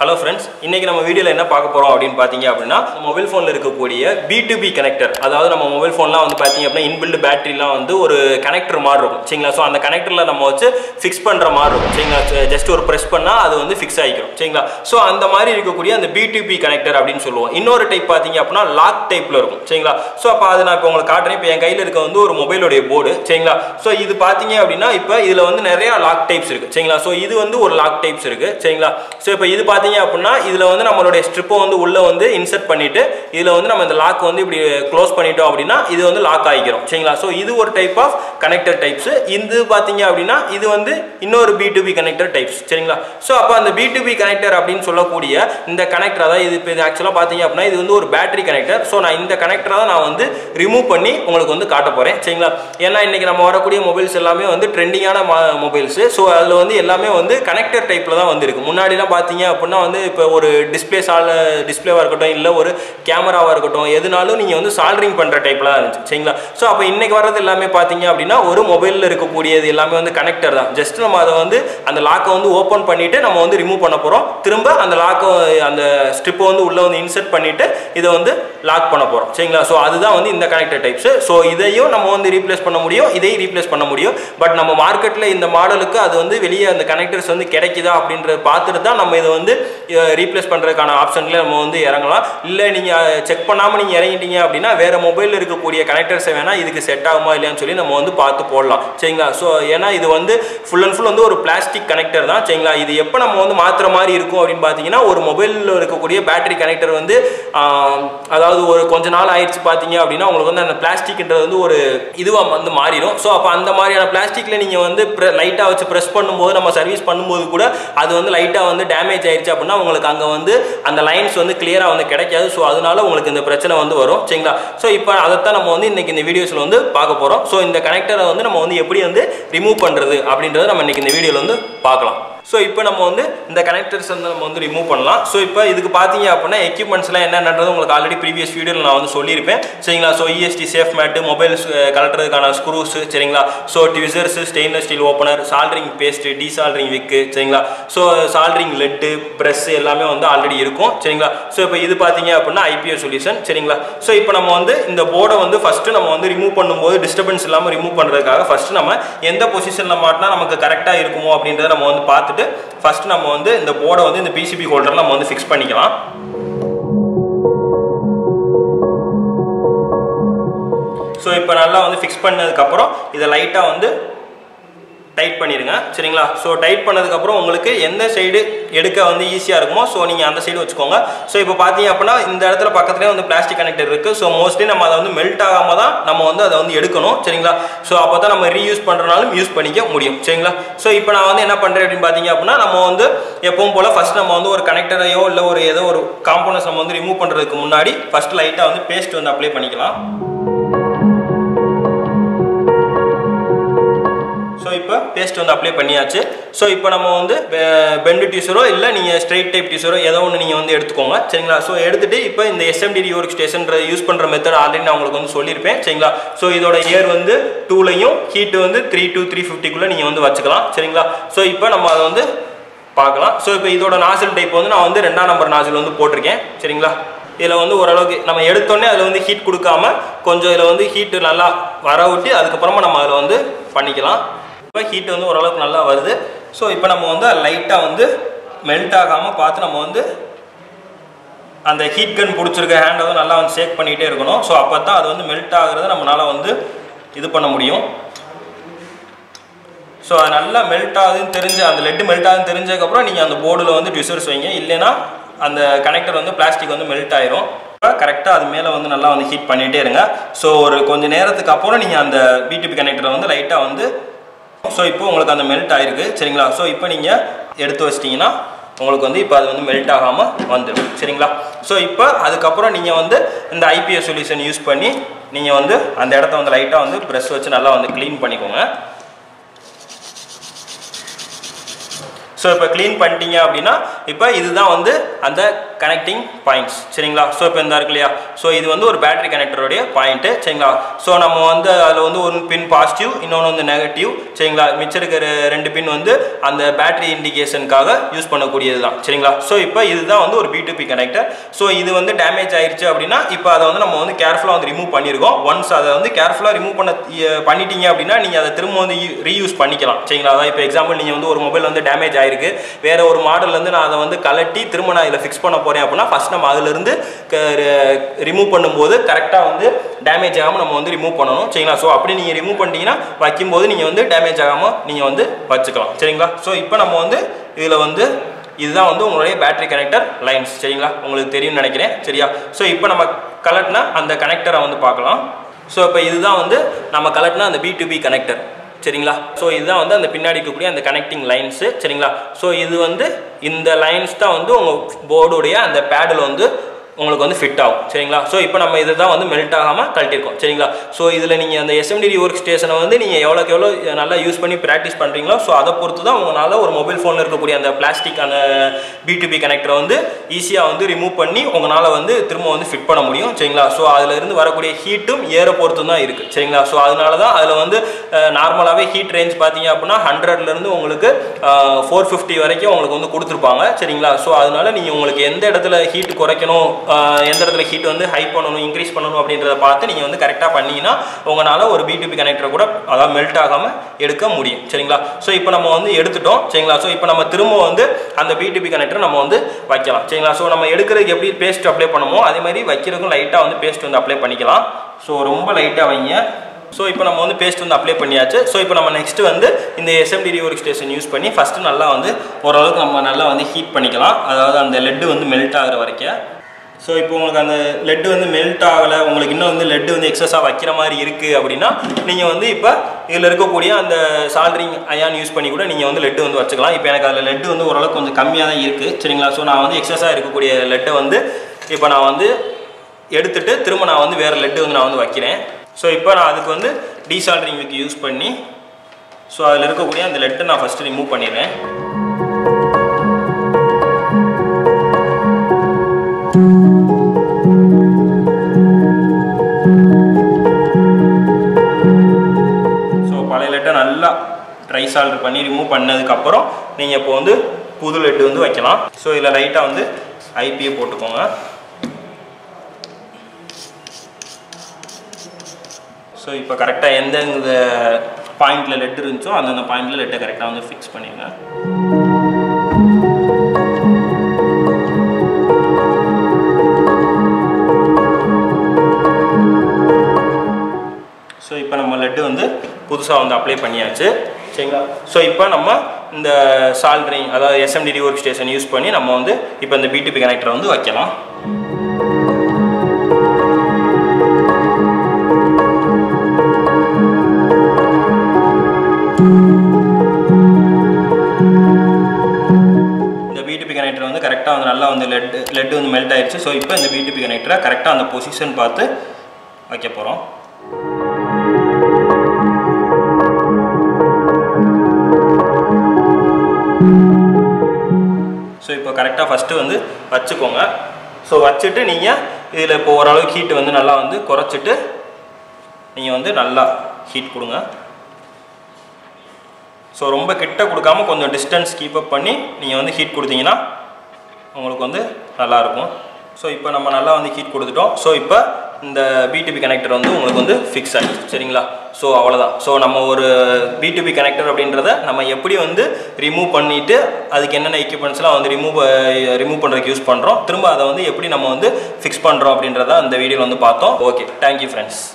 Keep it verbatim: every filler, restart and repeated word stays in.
Hello friends, இன்னைக்கு நம்ம வீடியோல என்ன பார்க்க போறோம் அப்படினு பாத்தீங்க அப்படினா மொபைல் போன்ல இருக்கக்கூடிய B two B connector அதாவது நம்ம மொபைல் போன்லாம் வந்து பாத்தீங்க அப்படினா இன்பில்ட் பேட்டரிலாம் வந்து ஒரு கனெக்டர் மாதிரி இருக்கும் சரிங்களா சோ அந்த கனெக்டர்ல நம்ம வச்சு ஃபிக்ஸ் பண்ற மாதிரி இருக்கும் சரிங்களா ஜஸ்ட் ஒரு பிரஸ் பண்ணா அது வந்து ஃபிக்ஸ் ஆயிடும் சரிங்களா சோ அந்த மாதிரி இருக்கக்கூடிய அந்த B two B connector அப்படினு சொல்லுவோம் இன்னொரு டைப் பாத்தீங்க அப்படினா லாக் டைப்ல இருக்கும் சரிங்களா சோ அப்ப அது நான் இப்ப உங்களுக்கு காட்றேன் இப்ப என் கையில இருக்க வந்து ஒரு மொபைலோட போர்டு சரிங்களா சோ இது பாத்தீங்க அப்படினா இப்ப இதுல வந்து நிறைய லாக் டைப்ஸ் இருக்கு சரிங்களா சோ இது வந்து ஒரு லாக் டைப்ஸ் இருக்கு சரிங்களா சோ இப்ப இது பாத்தீங்க அப்படினா இதுல வந்து நம்மளுடைய ஸ்ட்ரிப் வந்து உள்ள வந்து இன்சர்ட் பண்ணிட்டு இதுல வந்து நம்ம இந்த லாக் வந்து இப்படி க்ளோஸ் பண்ணிட்டோம் அப்படினா இது வந்து லாக் ஆகிரும் சரிங்களா சோ இது ஒரு டைப் ஆஃப் கனெக்டர் டைப்ஸ் இது பாத்தீங்க அப்படினா இது வந்து இன்னொரு B two B connector types சரிங்களா சோ அப்ப அந்த B two B கனெக்டர் அப்படினு சொல்லக்கூடிய இந்த கனெக்டர் அத இது இது एक्चुअली பாத்தீங்க அப்படினா இது வந்து ஒரு பேட்டரி கனெக்டர் சோ நான் இந்த கனெக்டரை நான் வந்து ரிமூவ் பண்ணி உங்களுக்கு வந்து காட்ட போறேன் சரிங்களா ஏன்னா இன்னைக்கு நம்ம வரக்கூடிய மொபைல்ஸ் எல்லாமே வந்து ட்ரெண்டிங்கான மொபைல்ஸ் சோ அதுல வந்து எல்லாமே வந்து கனெக்டர் டைப்ல தான் வந்திருக்கு முன்னாடி எல்லாம் பாத்தீங்க அப்படினா வந்து இப்ப ஒரு டிஸ்ப்ளே சால் டிஸ்ப்ளேவா இருக்கட்டும் இல்ல ஒரு கேமராவா இருக்கட்டும் எதுனாலும் நீங்க வந்து சால்டரிங் பண்ற டைப்ல தான் இருந்து சரிங்களா சோ அப்ப இன்னைக்கு வரது எல்லாமே பாத்தீங்க அப்படினா ஒரு மொபைல்ல இருக்க கூடியது எல்லாமே வந்து கனெக்டர் தான் ஜஸ்ட் நம்ம அத வந்து அந்த லாக்க வந்து ஓபன் பண்ணிட்டு நம்ம வந்து ரிமூவ் பண்ண போறோம் திரும்ப அந்த லாக்க அந்த ஸ்ட்ரிப் வந்து உள்ள வந்து இன்சர்ட் பண்ணிட்டு இத வந்து லாக் பண்ண போறோம் சரிங்களா சோ அதுதான் வந்து இந்த கனெக்டர் டைப்ஸ் சோ இதையும் நம்ம வந்து ரீப்ளேஸ் பண்ண முடியும் இதையும் ரீப்ளேஸ் பண்ண முடியும் பட் நம்ம மார்க்கெட்ல இந்த மாடலுக்கு அது வந்து வெளிய அந்த கனெக்டர்ஸ் வந்து கிடைக்குதா அப்படிங்கறத பார்த்துட்டு தான் நம்ம இத வந்து ரீப்ளேஸ் பண்றதுக்கான ஆப்ஷன்ல நம்ம வந்து இறங்கலாம் இல்ல நீங்க செக் பண்ணாம நீங்க இறங்கிட்டீங்க அப்படினா வேற மொபைல்ல இருக்க கூடிய கனெக்டர்ஸ் வேணா இதுக்கு செட் ஆகுமா இல்லையான்னு சொல்லி நம்ம வந்து பார்த்து போடலாம் சரிங்களா சோ ஏனா இது வந்து ஃபுல் அண்ட் ஃபுல் வந்து ஒரு பிளாஸ்டிக் கனெக்டர் தான் சரிங்களா இது எப்ப நம்ம வந்து மாத்துற மாதிரி இருக்கும் அப்படினு பாத்தீங்கன்னா ஒரு மொபைல்ல இருக்க கூடிய பேட்டரி கனெக்டர் வந்து அதாவது ஒரு கொஞ்ச நாள் ஆயிடுச்சு பாத்தீங்க அப்படினா உங்களுக்கு வந்து அந்த பிளாஸ்டிக்ன்றது வந்து ஒரு இதுவா வந்து மாறிடும் சோ அப்ப அந்த மாதிரியான பிளாஸ்டிக்ல நீங்க வந்து லைட்டா வச்சு பிரஸ் பண்ணும்போது நம்ம சர்வீஸ் பண்ணும்போது கூட அது வந்து லைட்டா வந்து டேமேஜ் ஆயிடுச்சு அப்படினா உங்களுக்கு அங்க வந்து அந்த லைன்ஸ் வந்து கிளியரா வந்து கிடைக்காது சோ அதனால உங்களுக்கு இந்த பிரச்சனை வந்து வரும் சரிங்களா சோ இப்போ அதத்த நம்ம வந்து இன்னைக்கு இந்த வீடியோஸ்ல வந்து பார்க்க போறோம் சோ இந்த கனெக்டரை வந்து நம்ம வந்து எப்படி வந்து ரிமூவ் பண்றது அப்படிங்கறது நம்ம இன்னைக்கு இந்த வீடியோல வந்து பார்க்கலாம் சோ இப்போ நம்ம வந்து இந்த கனெக்டர்ஸ் வந்து நம்ம வந்து ரிமூவ் பண்ணலாம் சோ இப்போ இதுக்கு பாத்தீங்க அப்படினா எக்யூப்மென்ட்ஸ்லாம் என்னன்றது உங்களுக்கு ஆல்ரெடி previous வீடியோல நான் வந்து சொல்லி இருப்பேன் சரிங்களா so E S T safe mat mobile கலட்டறதுக்கான ஸ்க்ரூஸ் சரிங்களா so tweezers stainless steel opener soldering paste desoldering wick சரிங்களா சோ சால்டரிங் லெட் பிரஸ் எல்லாமே வந்து ஆல்ரெடி இருக்கும் சரிங்களா சோ இப்போ இது பாத்தீங்க அப்படினா I P A solution சரிங்களா சோ இப்போ நம்ம வந்து இந்த போர்டை வந்து ஃபர்ஸ்ட் நம்ம வந்து ரிமூவ் பண்ணும்போது டிஸ்டர்பன்ஸ் இல்லாம ரிமூவ் பண்றதுக்காக ஃபர்ஸ்ட் நம்ம எந்த பொசிஷன்ல மாட்டினா நமக்கு கரெக்ட்டா இருக்குமோ அப்படின்றத நம்ம வந்து பார்த்து ஃபர்ஸ்ட் நம்ம வந்து இந்த போர்டை வந்து இந்த P C B ஹோல்டர்ல நம்ம வந்து ஃபிக்ஸ் பண்ணிக்கலாம் சோ இப்போ நல்லா வந்து ஃபிக்ஸ் பண்ணதுக்கு அப்புறம் இத லைட்டா வந்து டைட் பண்ணிருங்க சரிங்களா சோ டைட் பண்ணதுக்கு அப்புறம் உங்களுக்கு எந்த சைடு எடுக்க வந்து ஈஸியா இருக்குமோ சோ நீங்க அந்த சைடு வச்சுக்கோங்க சோ இப்போ பாத்தீங்க அப்படினா இந்த இடத்துல பக்கத்துலயே வந்து பிளாஸ்டிக் கனெக்டர் இருக்கு சோ மோஸ்ட்லி நம்ம அத வந்து மெல்ட் ஆகாம தான் நம்ம வந்து அத வந்து எடுக்கணும் சரிங்களா சோ அப்பதான் நம்ம ரீயூஸ் பண்றனாலும் யூஸ் பண்ணிக்க முடியும் சரிங்களா சோ இப்போ நான் வந்து என்ன பண்றேன் அப்படி பாத்தீங்க அப்படினா நம்ம வந்து எப்பவும் போல ஃபர்ஸ்ட் நம்ம வந்து ஒரு கனெக்டரையோ இல்ல ஒரு ஏதோ ஒரு காம்போனன்ட்ஸ் நம்ம வந்து ரிமூவ் பண்றதுக்கு முன்னாடி ஃபர்ஸ்ட் லைட்டா வந்து பேஸ்ட் வந்து அப்ளை பண்ணிக்கலாம் சோ இப்போ பேஸ்ட் வந்து அப்ளை பண்ணியாச்சு சோ இப்போ நம்ம வந்து பெண்ட் டியூசரோ இல்ல நீங்க ஸ்ட்ரைட் டைப் டியூசரோ ஏதோ ஒன்னு நீங்க வந்து எடுத்துக்கோங்க சரிங்களா சோ எடுத்துட்டு இப்போ இந்த S M D workstation-ன்ற யூஸ் பண்ற மெத்தட் ஆல்ரெடி நான் உங்களுக்கு வந்து சொல்லி இருப்பேன் சரிங்களா சோ இதோட ஏர் வந்து two லயும் ஹீட் வந்து three to three fifty குள்ள நீங்க வந்து வச்சுக்கலாம் சரிங்களா சோ இப்போ நம்ம அத வந்து பார்க்கலாம் சோ இப்போ இதோட நாசில் டைப் வந்து நான் வந்து இரண்டாம் நம்பர் நாசில் வந்து போட்டுர்க்கேன் சரிங்களா இதல வந்து ஓரளவுக்கு நம்ம எடுத்த உடனே அதுல வந்து ஹீட் கொடுக்காம கொஞ்சம் இதல வந்து ஹீட் நல்லா வரவிட்டு அதுக்கு அப்புறமா நம்ம அதல வந்து பண்ணிக்கலாம் இப்போ ஹீட் வந்து ஓரளவுக்கு நல்லா வருது சோ இப்போ நம்ம வந்து லைட்டா வந்து மெல்ட் ஆகாம பார்த்து நம்ம வந்து அந்த ஹீட் கன் புடிச்சிருக்க ஹேண்டை வந்து நல்லா வந்து ஷேக் பண்ணிட்டே இருக்கணும் சோ அப்பதான் அது வந்து மெல்ட் ஆகுறது நம்மனால வந்து இது பண்ண முடியும் சோ அது நல்லா மெல்ட் ஆகுதுன்னு தெரிஞ்சு அந்த லெட் மெல்ட் ஆகுதுன்னு தெரிஞ்சதுக்கு அப்புறம் நீங்க அந்த போர்டுல வந்து டிசர்ஸ் வைங்க இல்லனா அந்த கனெக்டர் வந்து பிளாஸ்டிக் வந்து மெல்ட் ஆயிரும் கரெக்ட்டா அது மேல வந்து நல்லா வந்து ஹீட் பண்ணிட்டே இருங்க சோ ஒரு கொஞ்ச நேரத்துக்கு அப்புறம் நீங்க அந்த B two B கனெக்டரை வந்து லைட்டா வந்து சோ இப்போ உங்களுக்கு அந்த மெல்ட் ஆயிருக்கு சரிங்களா சோ இப்போ நீங்க எடுத்து வச்சிட்டீங்கன்னா உங்களுக்கு வந்து இப்போ அது வந்து மெல்ட் ஆகாம வந்துரும் சரிங்களா சோ இப்போ அதுக்கு அப்புறம் நீங்க வந்து இந்த I P A solution use பண்ணி நீங்க வந்து அந்த இடத்தை வந்து லைட்டா வந்து பிரஷ் வச்சு நல்லா வந்து க்ளீன் பண்ணிக்கோங்க so So if you clean பண்ணிட்டீங்க அப்படினா இப்போ இதுதான் வந்து அந்த connecting points சரிங்களா. So இப்போ இந்த இருக்குலையா, so இது வந்து ஒரு பேட்டரி கனெக்டர் உடைய பாயிண்ட் சரிங்களா. So நம்ம வந்து அதுல வந்து ஒரு பின் பாசிட்டிவ் இன்னொரு வந்து நெகட்டிவ் சரிங்களா. மிச்ச இருக்கிற ரெண்டு பின் வந்து அந்த பேட்டரி இண்டிகேஷனுக்காக யூஸ் பண்ணக்கூடியதுதான் சரிங்களா. So இப்போ இதுதான் வந்து ஒரு B two B connector. So இது வந்து டேமேஜ் ஆயிருச்சு அப்படினா இப்போ அத வந்து நம்ம வந்து கேர்ஃபுல்லா வந்து ரிமூவ் பண்ணிரோம். ஒன்ஸ் அத வந்து கேர்ஃபுல்லா ரிமூவ் பண்ண பண்ணிட்டீங்க அப்படினா நீங்க அத திரும்ப வந்து ரீயூஸ் பண்ணிக்கலாம் சரிங்களா. இப்போ எக்ஸாம்பிள் நீங்க வந்து ஒரு மொபைல் வந்து டேமேஜ் ஆயிருக்கு, வேற ஒரு மாடல்ல இருந்து நான் அதை வந்து கலட்டி திரும்ப நான் இத ஃபிக்ஸ் பண்ண போறேன் அப்படினா ஃபர்ஸ்ட் நம்ம அதுல இருந்து ரிமூவ் பண்ணும்போது கரெக்ட்டா வந்து டேமேஜ் ஆகாம நம்ம வந்து ரிமூவ் பண்ணனும் சரிங்களா. சோ அப்படி நீங்க ரிமூவ் பண்ணிட்டீங்கன்னா வைக்கும்போது நீங்க வந்து டேமேஜ் ஆகாம நீங்க வந்து வச்சுக்கலாம் சரிங்களா. சோ இப்போ நம்ம வந்து இதுல வந்து இதுதான் வந்து உங்களுடைய பேட்டரி கனெக்டர் லைன்ஸ் சரிங்களா. உங்களுக்கு தெரியும் நினைக்கிறேன் சரியா. சோ இப்போ நம்ம கலட்டினா அந்த கனெக்டரை வந்து பார்க்கலாம். சோ இப்போ இதுதான் வந்து நம்ம கலட்டினா அந்த B two B கனெக்டர் சரிங்களா. ஸோ இதுதான் வந்து அந்த பின்னாடி இருக்கக்கூடிய அந்த கனெக்டிங் லைன்ஸு சரிங்களா. ஸோ இது வந்து இந்த லைன்ஸ் தான் வந்து உங்கள் போர்டுடைய அந்த பேடில் வந்து உங்களுக்கு வந்து ஃபிட் ஆகும் சரிங்களா. ஸோ இப்போ நம்ம இதை தான் வந்து மெல்ட் ஆகாமல் கழட்டிருக்கோம் சரிங்களா. ஸோ இதில் நீங்கள் அந்த S M D ஒர்க் ஸ்டேஷனை வந்து நீங்கள் எவ்வளோக்கு எவ்வளோ நல்லா யூஸ் பண்ணி ப்ராக்டிஸ் பண்ணுறீங்களோ ஸோ அதை பொறுத்து தான் உங்களால் ஒரு மொபைல் ஃபோனில் இருக்கக்கூடிய அந்த பிளாஸ்டிக் அந்த B two B கனெக்டரை வந்து ஈஸியாக வந்து ரிமூவ் பண்ணி உங்களால் வந்து திரும்ப வந்து ஃபிட் பண்ண முடியும் சரிங்களா. ஸோ அதிலிருந்து வரக்கூடிய ஹீட்டும் ஏற பொறுத்து தான் இருக்குது சரிங்களா. ஸோ அதனால தான் அதில் வந்து நார்மலாகவே ஹீட் ரேஞ்ச் பார்த்தீங்க அப்படின்னா ஹண்ட்ரட்லேருந்து உங்களுக்கு ஃபோர் ஃபிஃப்டி வரைக்கும் உங்களுக்கு வந்து கொடுத்துருப்பாங்க சரிங்களா. ஸோ அதனால நீங்கள் உங்களுக்கு எந்த இடத்துல ஹீட் குறைக்கணும், எந்த இடத்துல ஹீட் வந்து ஹை பண்ணணும் இன்க்ரீஸ் பண்ணணும் அப்படின்றத பார்த்து நீங்கள் வந்து கரெக்டாக பண்ணிங்கன்னா உங்களால் ஒரு B two B கனெக்டரை கூட அதாவது மெல்ட் ஆகாமல் எடுக்க முடியும் சரிங்களா. ஸோ இப்போ நம்ம வந்து எடுத்துட்டோம் சரிங்களா. ஸோ இப்போ நம்ம திரும்ப வந்து அந்த B two B கனெக்டரை நம்ம வந்து வைக்கலாம் சரிங்களா. ஸோ நம்ம எடுக்கிறதுக்கு எப்படி பேஸ்ட் அப்ளை பண்ணுமோ அதே மாதிரி வைக்கிறதுக்கும் லைட்டாக வந்து பேஸ்ட் வந்து அப்ளை பண்ணிக்கலாம். ஸோ ரொம்ப லைட்டாக வைங்க. ஸோ இப்போ நம்ம வந்து பேஸ்ட் வந்து அப்ளை பண்ணியாச்சு. ஸோ இப்போ நம்ம நெக்ஸ்ட் வந்து இந்த S M D work station use பண்ணி ஃபஸ்ட்டு நல்லா வந்து ஓரளவுக்கு நம்ம நல்லா வந்து ஹீட் பண்ணிக்கலாம், அதாவது அந்த லெட்டு வந்து மெல்ட் ஆகிற வரைக்கும். ஸோ இப்போ உங்களுக்கு அந்த லெட்டு வந்து மெல்ட் ஆகலை, உங்களுக்கு இன்னும் வந்து லெட்டு வந்து எக்ஸஸாக வைக்கிற மாதிரி இருக்குது அப்படின்னா நீங்கள் வந்து இப்போ இதில் இருக்கக்கூடிய அந்த சால்ட்ரிங் அயான் யூஸ் பண்ணி கூட நீங்கள் வந்து லெட்டு வந்து வச்சுக்கலாம். இப்போ எனக்கு அதில் லெட்டு வந்து ஓரளவுக்கு கொஞ்சம் கம்மியாக தான் இருக்குது சரிங்களா. ஸோ நான் வந்து எக்ஸஸாக இருக்கக்கூடிய லெட்டை வந்து இப்போ நான் வந்து எடுத்துகிட்டு திரும்ப நான் வந்து வேறு லெட்டு வந்து நான் வந்து வைக்கிறேன். ஸோ இப்போ நான் அதுக்கு வந்து டீசால்ட்ரிங் விக் யூஸ் பண்ணி ஸோ அதில் இருக்கக்கூடிய அந்த லெட்டை நான் ஃபஸ்ட்டு ரிமூவ் பண்ணிடுறேன். நல்லா ட்ரை சால்டர் பண்ணி ரிமூவ் பண்ணதுக்கு அப்புறம் நீங்க இப்போ வந்து புது லெட் வந்து வைக்கலாம். ஸோ இதுல லைட்டா வந்து I P A போட்டுக்கோங்க. ஸோ இப்போ கரெக்டா எந்த பாயிண்ட்ல லெட் இருந்துச்சோ அந்த பாயிண்ட்ல லெட்டை கரெக்டா வந்து ஃபிக்ஸ் பண்ணிடுங்க. ஸோ இப்போ நம்ம லெட்டு வந்து புதுசாக வந்து அப்ளை பண்ணியாச்சு சரிங்களா. ஸோ இப்போ நம்ம இந்த சால்ட்ரிங் அதாவது S M D work station use பண்ணி நம்ம வந்து இப்போ இந்த B two B கனெக்டரை வந்து வைக்கலாம். இந்த B two B கனெக்டர் வந்து கரெக்டாக வந்து நல்லா வந்து லெட் லெட் வந்து மெல்ட் ஆயிடுச்சு. ஸோ இப்போ இந்த B two B கனெக்டரை கரெக்டாக அந்த பொசிஷன் பார்த்து வைக்க போகிறோம். ஸோ இப்போ கரெக்டாக ஃபஸ்ட்டு வந்து வச்சுக்கோங்க. ஸோ வச்சுட்டு நீங்கள் இதில் இப்போ ஓரளவுக்கு ஹீட் வந்து நல்லா வந்து குறைச்சிட்டு நீங்கள் வந்து நல்லா ஹீட் கொடுங்க. ஸோ ரொம்ப கிட்ட கொடுக்காம கொஞ்சம் டிஸ்டன்ஸ் கீப்அப் பண்ணி நீங்கள் வந்து ஹீட் கொடுத்தீங்கன்னா உங்களுக்கு வந்து நல்லாயிருக்கும். ஸோ இப்போ நம்ம நல்லா வந்து ஹீட் கொடுத்துட்டோம். ஸோ இப்போ இந்த B two B கனெக்டர் வந்து உங்களுக்கு வந்து ஃபிக்ஸ் ஆகிடுச்சு சரிங்களா. ஸோ அவ்வளோதான். ஸோ நம்ம ஒரு B two B கனெக்டர் அப்படின்றத நம்ம எப்படி வந்து ரிமூவ் பண்ணிவிட்டு அதுக்கு என்னென்ன எக்யூப்மெண்ட்ஸ்லாம் வந்து ரிமூவ் ரிமூவ் பண்ணுறதுக்கு யூஸ் பண்ணுறோம், திரும்ப அதை வந்து எப்படி நம்ம வந்து ஃபிக்ஸ் பண்ணுறோம் அப்படின்றத அந்த வீடியோவில் வந்து பார்த்தோம். ஓகே, தேங்க்யூ ஃப்ரெண்ட்ஸ்.